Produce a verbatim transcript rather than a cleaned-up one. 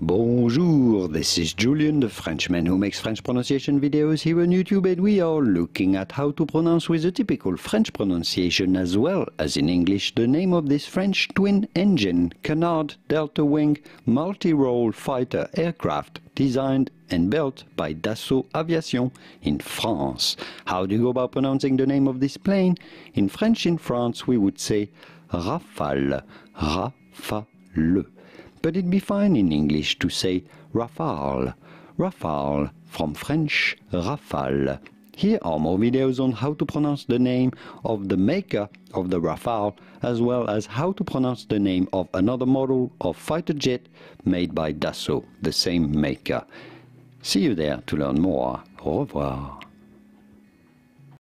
Bonjour, this is Julian, the Frenchman who makes French pronunciation videos here on YouTube, and we are looking at how to pronounce with a typical French pronunciation as well as in English the name of this French twin-engine canard delta-wing multi-role fighter aircraft designed and built by Dassault Aviation in France. How do you go about pronouncing the name of this plane? In French in France we would say Rafale, Rafale. But it'd be fine in English to say Rafale, Rafale, from French Rafale. Here are more videos on how to pronounce the name of the maker of the Rafale, as well as how to pronounce the name of another model of fighter jet made by Dassault, the same maker. See you there to learn more. Au revoir.